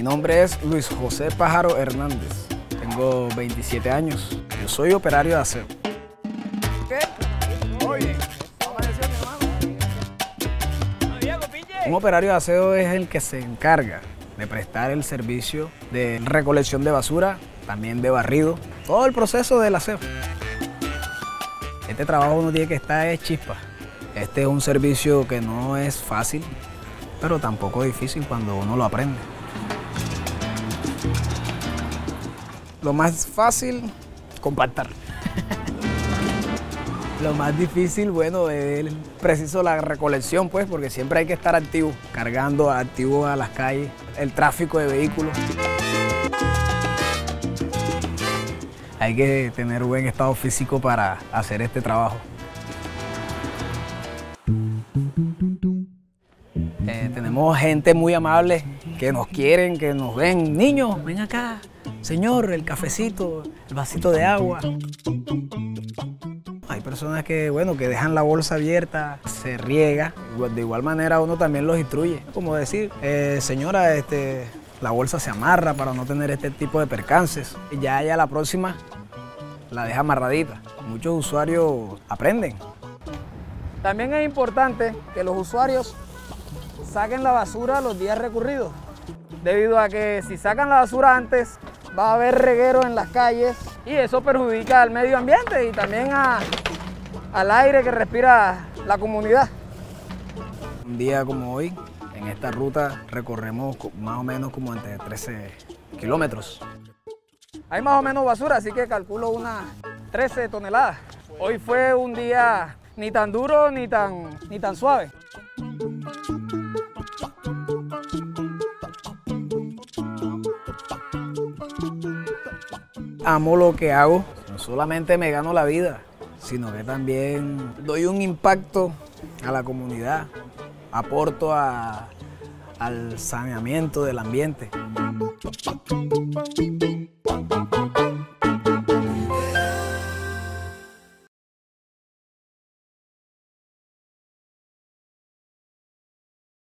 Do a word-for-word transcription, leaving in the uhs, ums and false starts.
Mi nombre es Luis José Pájaro Hernández, tengo veintisiete años, yo soy operario de aseo. Un operario de aseo es el que se encarga de prestar el servicio de recolección de basura, también de barrido, todo el proceso del aseo. Este trabajo uno tiene que estar de chispa. Este es un servicio que no es fácil, pero tampoco es difícil cuando uno lo aprende. Lo más fácil, compactar. Lo más difícil, bueno, es preciso la recolección, pues, porque siempre hay que estar activo, cargando activo a las calles, el tráfico de vehículos. Hay que tener buen estado físico para hacer este trabajo. Eh, tenemos gente muy amable que nos quieren, que nos ven. Niños, ven acá. Señor, el cafecito, el vasito de agua. Hay personas que, bueno, que dejan la bolsa abierta, se riega. De igual manera uno también los instruye. Como decir, eh, señora, este, la bolsa se amarra para no tener este tipo de percances. Y ya, ya la próxima la deja amarradita. Muchos usuarios aprenden. También es importante que los usuarios saquen la basura los días recurridos. Debido a que si sacan la basura antes, va a haber reguero en las calles y eso perjudica al medio ambiente y también a, al aire que respira la comunidad. Un día como hoy, en esta ruta recorremos más o menos como entre trece kilómetros. Hay más o menos basura, así que calculo unas trece toneladas. Hoy fue un día ni tan duro ni tan, ni tan suave. Amo lo que hago, no solamente me gano la vida, sino que también doy un impacto a la comunidad, aporto a, al saneamiento del ambiente.